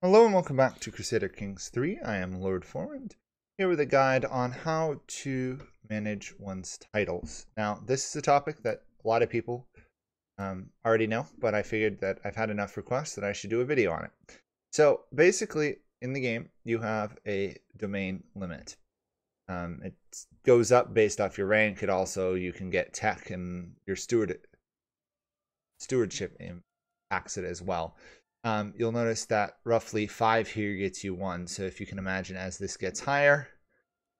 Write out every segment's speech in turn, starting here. Hello and welcome back to Crusader Kings 3. I am Lord Forwind, here with a guide on how to manage one's titles. Now, this is a topic that a lot of people already know, but I figured that I've had enough requests that I should do a video on it. So basically, in the game, you have a domain limit. It goes up based off your rank. It also, you can get tech and your stewardship impacts it as well. You'll notice that roughly 5 here gets you 1. So if you can imagine, as this gets higher,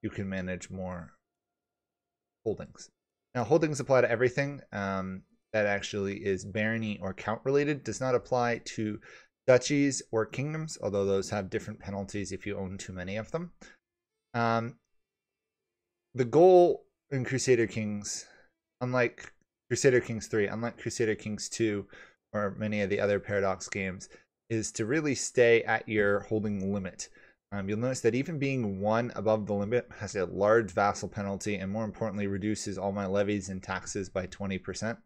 you can manage more holdings. Now, holdings apply to everything that actually is barony or count related. Does not apply to duchies or kingdoms, although those have different penalties if you own too many of them. The goal in Crusader Kings, unlike Crusader Kings 3, unlike Crusader Kings 2, or many of the other Paradox games, is to really stay at your holding limit. You'll notice that even being 1 above the limit has a large vassal penalty, and more importantly, reduces all my levies and taxes by 20%.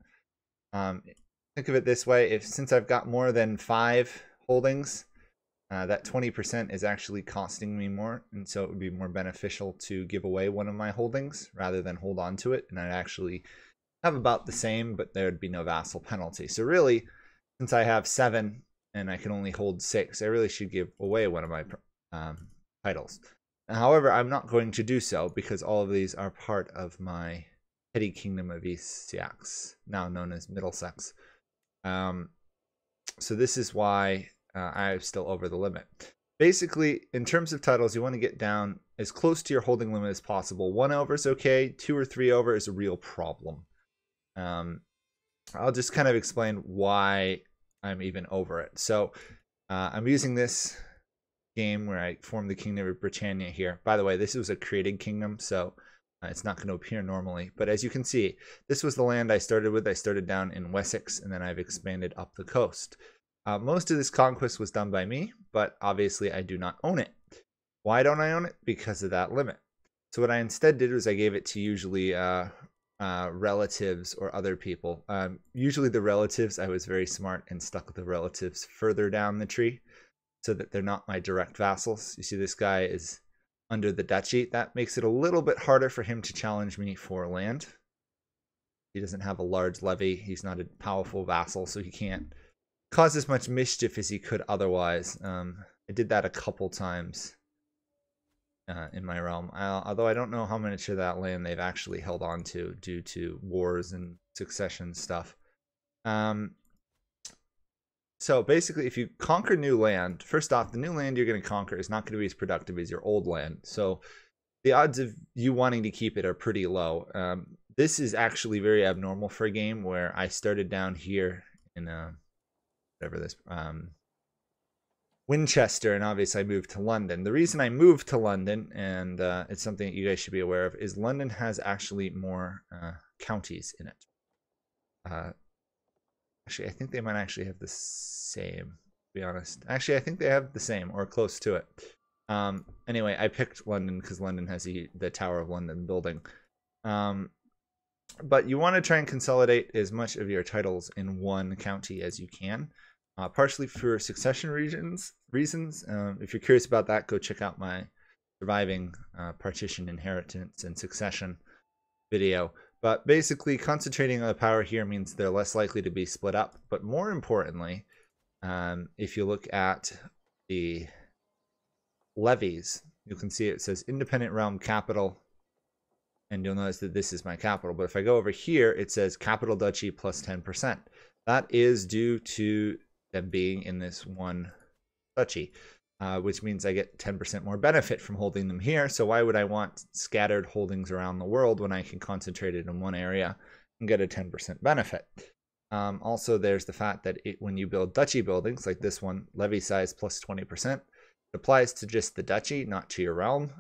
Think of it this way: since I've got more than 5 holdings, that 20% is actually costing me more, and so it would be more beneficial to give away one of my holdings rather than hold on to it, and I'd actually have about the same, but there would be no vassal penalty. So really, since I have 7 and I can only hold 6, I really should give away one of my titles. However, I'm not going to do so, because all of these are part of my petty kingdom of East Seax, now known as Middlesex. So this is why I'm still over the limit. Basically, in terms of titles, you want to get down as close to your holding limit as possible. 1 over is okay. 2 or 3 over is a real problem. I'll just kind of explain why I'm even over it. So I'm using this game where I formed the kingdom of Britannia here. By the way, this was a created kingdom, so it's not going to appear normally. But as you can see, this was the land I started with. I started down in Wessex, and then I've expanded up the coast. Most of this conquest was done by me, but obviously I do not own it. Why don't I own it? Because of that limit. So what I instead did was I gave it to usually relatives or other people. Usually the relatives, I was very smart and stuck the relatives further down the tree so that they're not my direct vassals. You see, this guy is under the duchy. That makes it a little bit harder for him to challenge me for land. He doesn't have a large levy. He's not a powerful vassal, so he can't cause as much mischief as he could otherwise. I did that a couple times in my realm, although I don't know how much of that land they've actually held on to due to wars and succession stuff. So basically, if you conquer new land, first off, the new land you're going to conquer is not going to be as productive as your old land, so the odds of you wanting to keep it are pretty low. This is actually very abnormal for a game where I started down here in Winchester, and obviously I moved to London. The reason I moved to London, and it's something that you guys should be aware of, is London has actually more counties in it. Actually, I think they might actually have the same, to be honest. Actually, I think they have the same, or close to it. Anyway, I picked London because London has the Tower of London building. But you want to try and consolidate as much of your titles in one county as you can. Partially for succession reasons. If you're curious about that, go check out my surviving partition, inheritance, and succession video. But basically, concentrating on the power here means they're less likely to be split up. But more importantly, if you look at the levies, you can see it says independent realm capital, and you'll notice that this is my capital. But if I go over here, it says capital duchy plus 10%. That is due to them being in this one duchy, which means I get 10% more benefit from holding them here. So why would I want scattered holdings around the world when I can concentrate it in one area and get a 10% benefit? Also, there's the fact that when you build duchy buildings like this one, levy size plus 20%, it applies to just the duchy, not to your realm,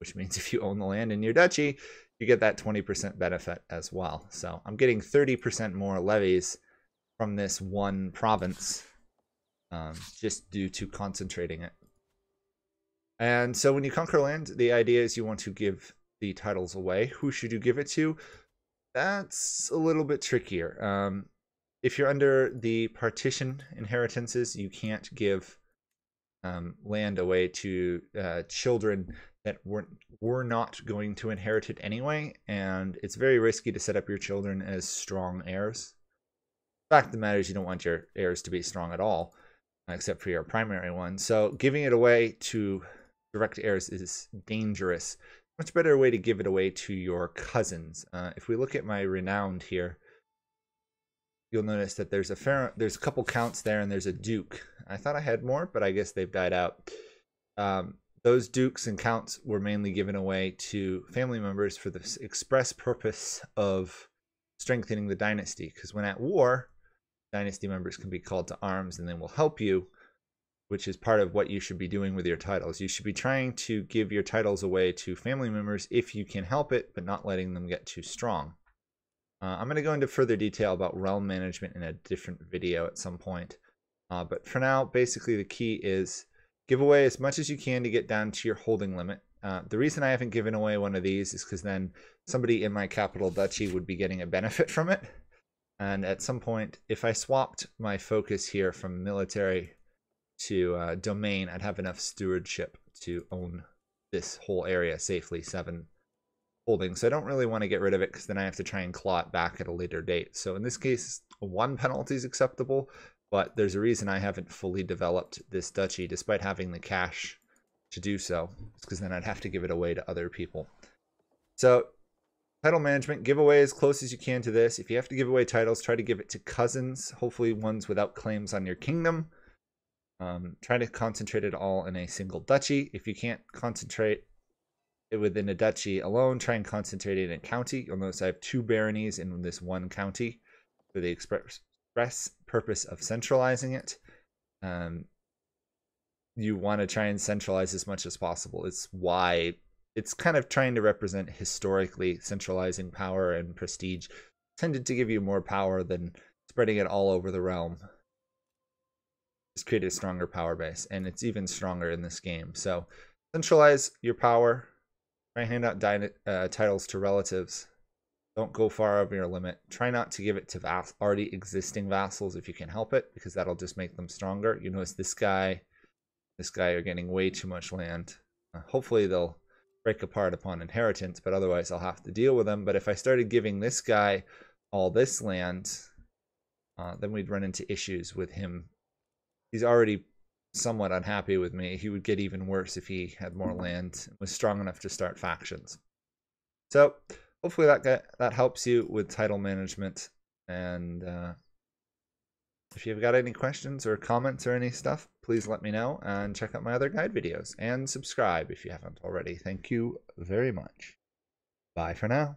which means if you own the land in your duchy, you get that 20% benefit as well. So I'm getting 30% more levies from this one province, just due to concentrating it. And so when you conquer land, the idea is you want to give the titles away. Who should you give it to? That's a little bit trickier. If you're under the partition inheritances, you can't give land away to children that were not going to inherit it anyway, and it's very risky to set up your children as strong heirs. The fact of the matter is you don't want your heirs to be strong at all, except for your primary one. So giving it away to direct heirs is dangerous. Much better way to give it away to your cousins. If we look at my renowned here, you'll notice that there's a fair, there's a couple counts there, and there's a duke. I thought I had more, but I guess they've died out. Those dukes and counts were mainly given away to family members for the express purpose of strengthening the dynasty, because when at war, dynasty members can be called to arms and they will help you, which is part of what you should be doing with your titles. You should be trying to give your titles away to family members if you can help it, but not letting them get too strong. I'm going to go into further detail about realm management in a different video at some point. But for now, basically the key is give away as much as you can to get down to your holding limit. The reason I haven't given away one of these is because then somebody in my capital duchy would be getting a benefit from it. And at some point, if I swapped my focus here from military to domain, I'd have enough stewardship to own this whole area safely, 7 holding, so I don't really want to get rid of it because then I have to try and claw it back at a later date. So in this case, 1 penalty is acceptable, but there's a reason I haven't fully developed this duchy despite having the cash to do so. It's because then I'd have to give it away to other people. So title management, give away as close as you can to this. If you have to give away titles, try to give it to cousins, hopefully ones without claims on your kingdom. Try to concentrate it all in a single duchy. If you can't concentrate within a duchy alone, try and concentrate it in a county. You'll notice I have 2 baronies in this 1 county for the express purpose of centralizing it. You want to try and centralize as much as possible. It's why it's kind of trying to represent historically centralizing power and prestige tended to give you more power than spreading it all over the realm. It's created a stronger power base, and it's even stronger in this game. So centralize your power. Try and hand out titles to relatives. Don't go far over your limit. Try not to give it to already existing vassals if you can help it, because that'll just make them stronger. You notice this guy are getting way too much land. Hopefully they'll break apart upon inheritance, but otherwise I'll have to deal with them. But if I started giving this guy all this land, then we'd run into issues with him. He's already somewhat unhappy with me. He would get even worse if he had more land and was strong enough to start factions. So hopefully that helps you with title management. And if you've got any questions or comments or any stuff, please let me know, and check out my other guide videos and subscribe if you haven't already. Thank you very much. Bye for now.